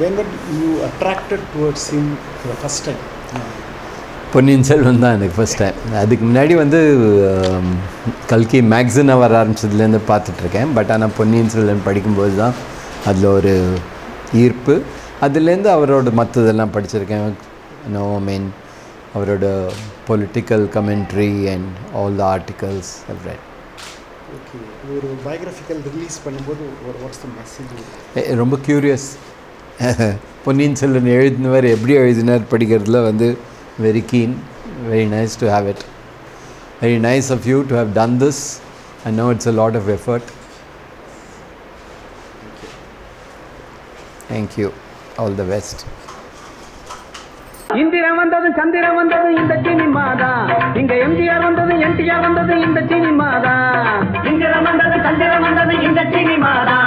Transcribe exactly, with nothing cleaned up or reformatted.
when were you attracted towards him for the first time? Ponniyin Selvan தான் எனக்கு first time. அதுக்கு முன்னாடி வந்து கல்கி மேக்சின் வர ஆரம்பிச்சதுலேருந்து பார்த்துட்ருக்கேன். பட் ஆனால் பொன்னியின் செல்வன் படிக்கும்போது தான் அதில் ஒரு ஈர்ப்பு. அதுலேருந்து அவரோட மற்றதெல்லாம் படிச்சிருக்கேன். நோ மீன் அவரோட political commentary and all the articles. Okay, ஒரு பயோகிராஃபிக்கல் ரிலீஸ் பண்ணும்போது ரொம்ப க்யூரியஸ். பொன்னியின் செல்வன் எழுதினவர் எப்படி எழுதினார் படிக்கிறதுல வந்து very keen, very nice to have it. Very nice of you to have done this. I know it's a lot of effort. Thank you. All the best. Indira vandadu Chandira vandadu inda chini maada inga M G R vandadu N T R vandadu inda chini maada Indira vandadu Chandira vandadu inda chini maada.